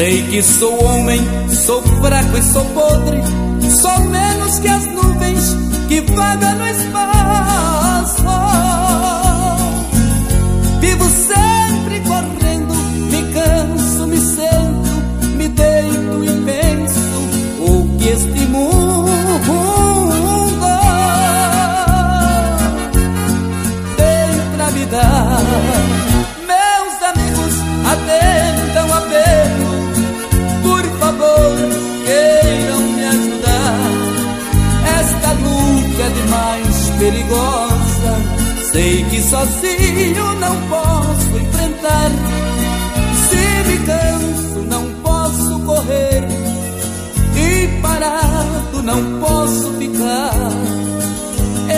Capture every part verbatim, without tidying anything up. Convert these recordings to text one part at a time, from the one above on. Sei que sou homem, sou fraco e sou podre, sou menos que as nuvens que vagam no espaço. Vivo sempre correndo, me canso, me sento, me deito e penso o que este mundo tem pra me dar. Meus amigos, atendam a ver, queiram me ajudar. Esta luta é demais perigosa, sei que sozinho não posso enfrentar. Se me canso não posso correr, e parado não posso ficar.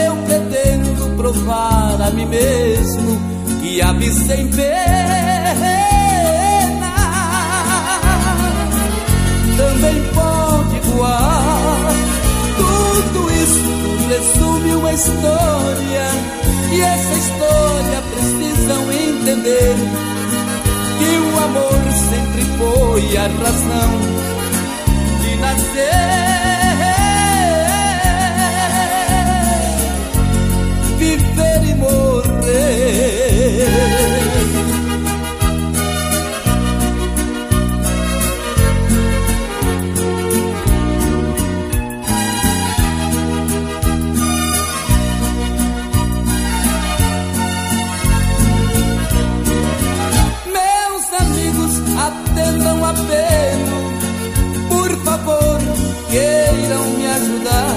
Eu pretendo provar a mim mesmo que a vida sem ver também pode voar. Tudo isso resume uma história, e essa história precisam entender que o amor sempre foi a razão de nascer, viver e morrer. Por favor, queiram me ajudar.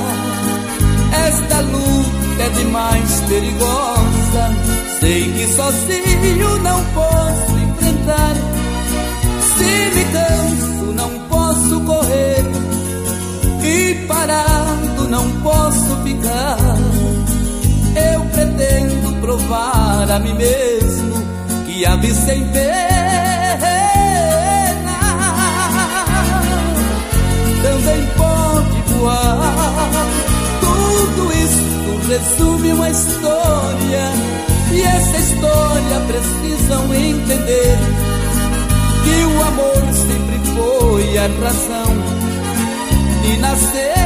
Esta luta é demais perigosa, sei que sozinho não posso enfrentar. Se me canso não posso correr, e parado não posso ficar. Eu pretendo provar a mim mesmo que a vida sem ver também pode voar. Tudo isso resume uma história, e essa história precisam entender que o amor sempre foi a razão de nascer.